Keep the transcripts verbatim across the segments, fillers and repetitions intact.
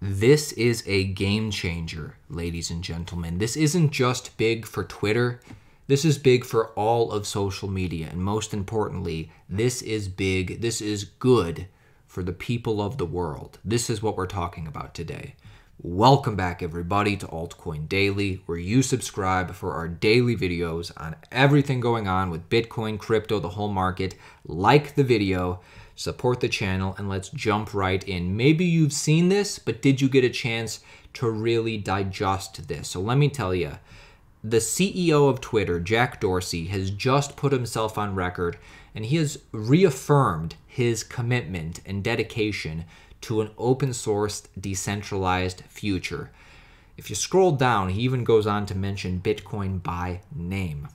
This is a game changer, ladies and gentlemen. This isn't just big for Twitter. This is big for all of social media. And most importantly, this is big. This is good for the people of the world. This is what we're talking about today. Welcome back, everybody, to Altcoin Daily, where you subscribe for our daily videos on everything going on with Bitcoin, crypto, the whole market. Like the video, support the channel, and let's jump right in. Maybe you've seen this, but did you get a chance to really digest this? So let me tell you, the C E O of Twitter, Jack Dorsey, has just put himself on record, and he has reaffirmed his commitment and dedication to an open-sourced, decentralized future. If you scroll down, he even goes on to mention Bitcoin by name.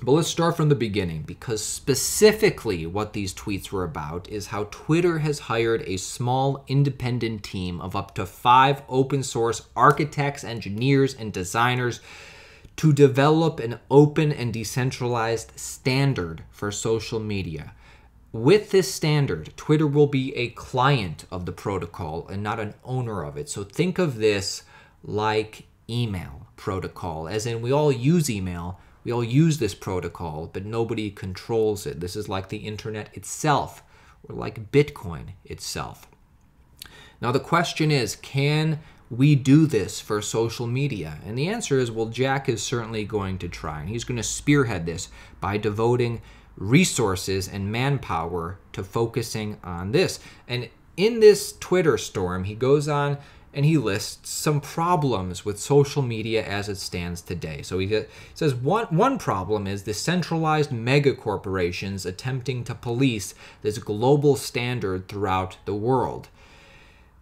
But let's start from the beginning, because specifically what these tweets were about is how Twitter has hired a small independent team of up to five open source architects, engineers, and designers to develop an open and decentralized standard for social media. With this standard, Twitter will be a client of the protocol and not an owner of it. So think of this like email protocol, as in we all use email. We all use this protocol, but nobody controls it. This is like the internet itself, or like Bitcoin itself. Now the question is, can we do this for social media? And the answer is, well, Jack is certainly going to try, and he's going to spearhead this by devoting resources and manpower to focusing on this. And in this Twitter storm, he goes on and he lists some problems with social media as it stands today. So he says one, one problem is the centralized megacorporations attempting to police this global standard throughout the world.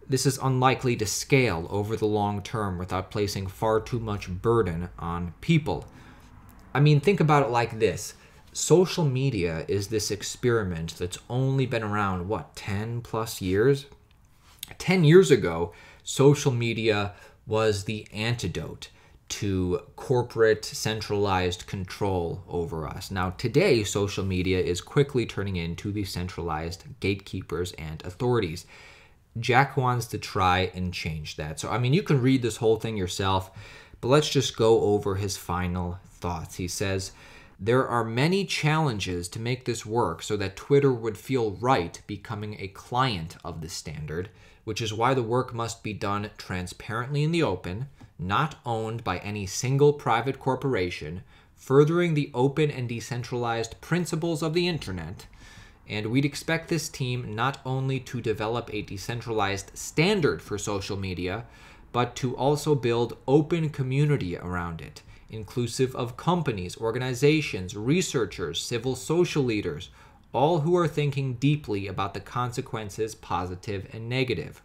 This is unlikely to scale over the long term without placing far too much burden on people. I mean, think about it like this. Social media is this experiment that's only been around, what, ten plus years? ten years ago, social media was the antidote to corporate centralized control over us. Now, today, social media is quickly turning into the centralized gatekeepers and authorities. Jack wants to try and change that. So, I mean, you can read this whole thing yourself, but let's just go over his final thoughts. He says, there are many challenges to make this work so that Twitter would feel right becoming a client of the standard, which is why the work must be done transparently in the open, not owned by any single private corporation, furthering the open and decentralized principles of the internet. And we'd expect this team not only to develop a decentralized standard for social media, but to also build open community around it, inclusive of companies, organizations, researchers, civil social leaders, all who are thinking deeply about the consequences, positive and negative.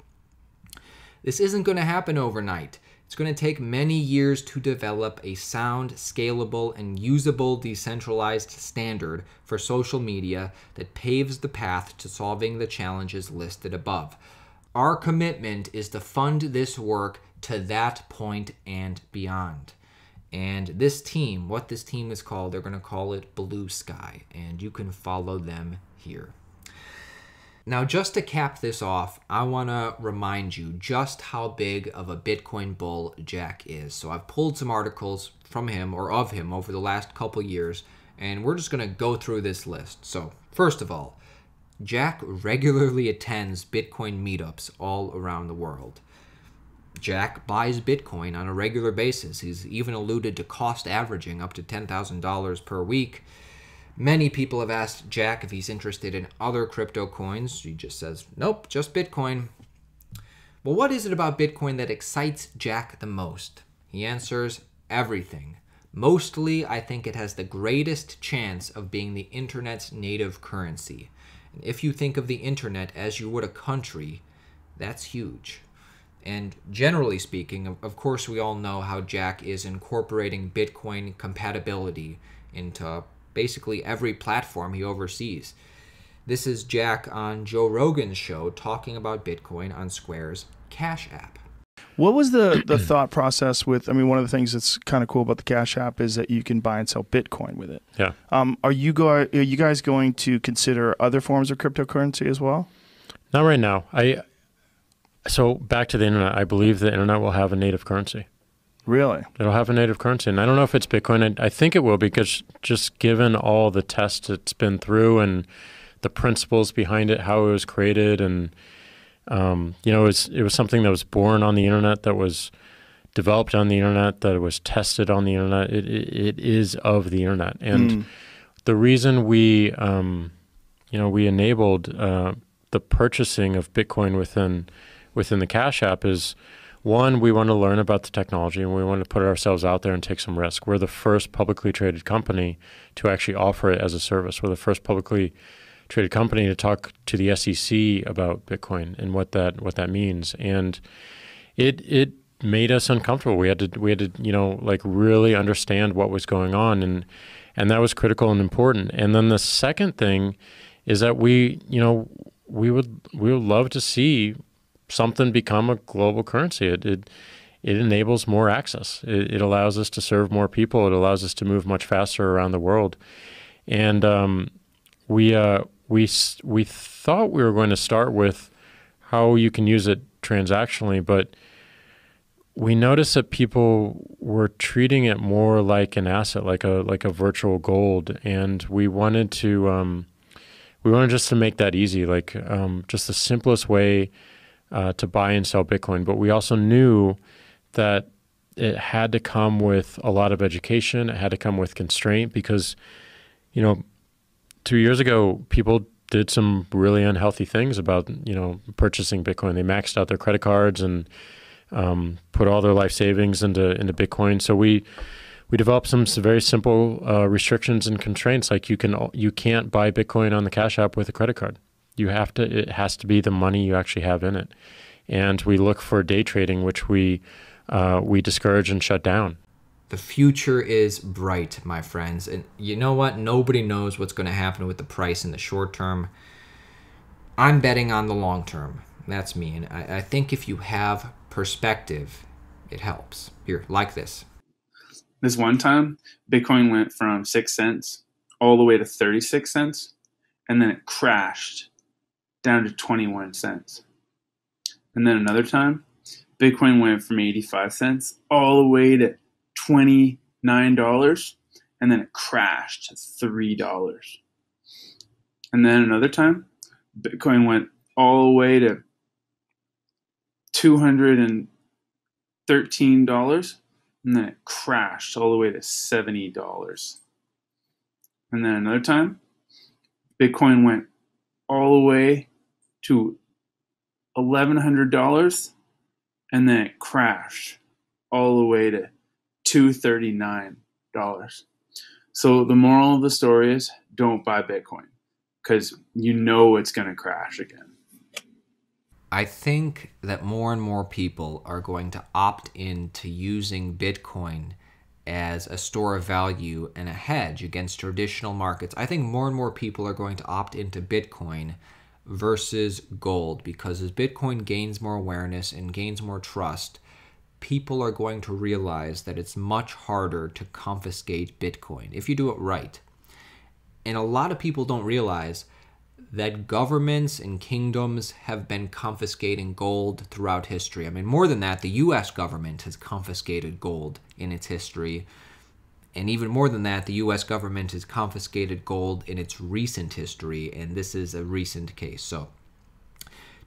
This isn't going to happen overnight. It's going to take many years to develop a sound, scalable, and usable decentralized standard for social media that paves the path to solving the challenges listed above. Our commitment is to fund this work to that point and beyond. And this team, what this team is called, they're going to call it Blue Sky, and you can follow them here. Now, just to cap this off, I want to remind you just how big of a Bitcoin bull Jack is. So I've pulled some articles from him or of him over the last couple years, and we're just going to go through this list. So first of all, Jack regularly attends Bitcoin meetups all around the world. Jack buys Bitcoin on a regular basis. He's even alluded to cost averaging up to ten thousand dollars per week. Many people have asked Jack if he's interested in other crypto coins. He just says, nope, just Bitcoin. Well, what is it about Bitcoin that excites Jack the most? He answers, everything. Mostly, I think it has the greatest chance of being the internet's native currency. And if you think of the internet as you would a country, that's huge. And generally speaking, of course, we all know how Jack is incorporating Bitcoin compatibility into basically every platform he oversees. This is Jack on Joe Rogan's show talking about Bitcoin on Square's Cash App. What was the, the thought process with, I mean, one of the things that's kind of cool about the Cash App is that you can buy and sell Bitcoin with it. Yeah. Um, are you go, are you guys going to consider other forms of cryptocurrency as well? Not right now. I... So back to the internet, I believe the internet will have a native currency. Really? It'll have a native currency. And I don't know if it's Bitcoin. I, I think it will, because just given all the tests it's been through and the principles behind it, how it was created, and um, you know, it was, it was something that was born on the internet, that was developed on the internet, that was tested on the internet. It, it, it is of the internet. And mm. the reason we, um, you know, we enabled uh, the purchasing of Bitcoin within within the Cash App is, one, we want to learn about the technology and we want to put ourselves out there and take some risk. We're the first publicly traded company to actually offer it as a service. We're the first publicly traded company to talk to the S E C about Bitcoin and what that what that means. And it it made us uncomfortable. We had to we had to, you know, like really understand what was going on, and and that was critical and important. And then the second thing is that we, you know, we would we would love to see something become a global currency. It, it, it enables more access. It, it allows us to serve more people. It allows us to move much faster around the world. And um, we, uh, we, we thought we were going to start with how you can use it transactionally, but we noticed that people were treating it more like an asset, like a, like a virtual gold. And we wanted to, um, we wanted just to make that easy, like um, just the simplest way Uh, to buy and sell Bitcoin. But we also knew that it had to come with a lot of education. It had to come with constraint, because, you know, two years ago, people did some really unhealthy things about, you know, purchasing Bitcoin. They maxed out their credit cards and um, put all their life savings into, into Bitcoin. So we, we developed some very simple uh, restrictions and constraints. Like you can, you can't buy Bitcoin on the Cash App with a credit card. You have to, it has to be the money you actually have in it. And we look for day trading, which we, uh, we discourage and shut down. The future is bright, my friends. And you know what? Nobody knows what's going to happen with the price in the short term. I'm betting on the long term. That's me. And I, I think if you have perspective, it helps. Here, like this. This one time, Bitcoin went from six cents all the way to thirty-six cents, and then it crashed down to twenty-one cents. And then another time, Bitcoin went from eighty-five cents all the way to twenty-nine dollars, and then it crashed to three dollars. And then another time, Bitcoin went all the way to two hundred thirteen dollars, and then it crashed all the way to seventy dollars. And then another time, Bitcoin went all the way to eleven hundred dollars, and then it crashed all the way to two hundred thirty-nine dollars. So the moral of the story is, don't buy Bitcoin, because you know it's going to crash again. I think that more and more people are going to opt into using Bitcoin as a store of value and a hedge against traditional markets. I think more and more people are going to opt into Bitcoin versus gold, because as Bitcoin gains more awareness and gains more trust, people are going to realize that it's much harder to confiscate Bitcoin if you do it right. And a lot of people don't realize that governments and kingdoms have been confiscating gold throughout history. I mean, more than that, the U S government has confiscated gold in its history. And even more than that, the U S government has confiscated gold in its recent history, and this is a recent case. So,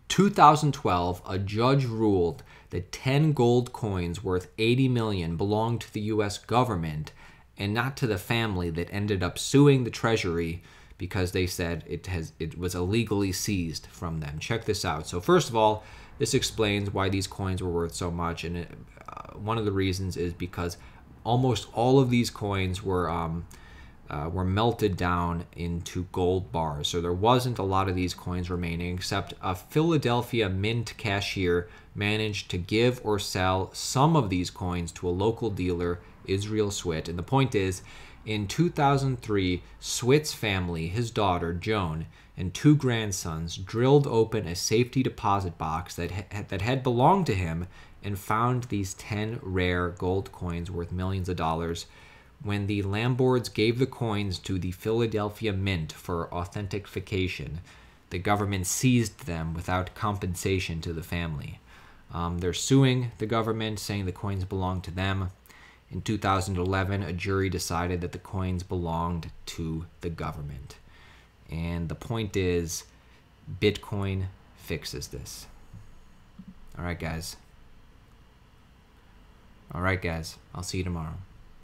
two thousand twelve, a judge ruled that ten gold coins worth eighty million dollars belonged to the U S government and not to the family that ended up suing the Treasury, because they said it has it was illegally seized from them. Check this out. So first of all, this explains why these coins were worth so much, and it, uh, one of the reasons is because almost all of these coins were um, uh, were melted down into gold bars. So there wasn't a lot of these coins remaining, except a Philadelphia Mint cashier managed to give or sell some of these coins to a local dealer, Israel Switt. And the point is, in two thousand three, Switt's family, his daughter, Joan, and two grandsons drilled open a safety deposit box that, ha that had belonged to him and found these ten rare gold coins worth millions of dollars. When the Langbords gave the coins to the Philadelphia Mint for authentication, the government seized them without compensation to the family. Um, they're suing the government, saying the coins belong to them. In two thousand eleven, a jury decided that the coins belonged to the government. And the point is, Bitcoin fixes this. All right, guys. All right, guys. I'll see you tomorrow.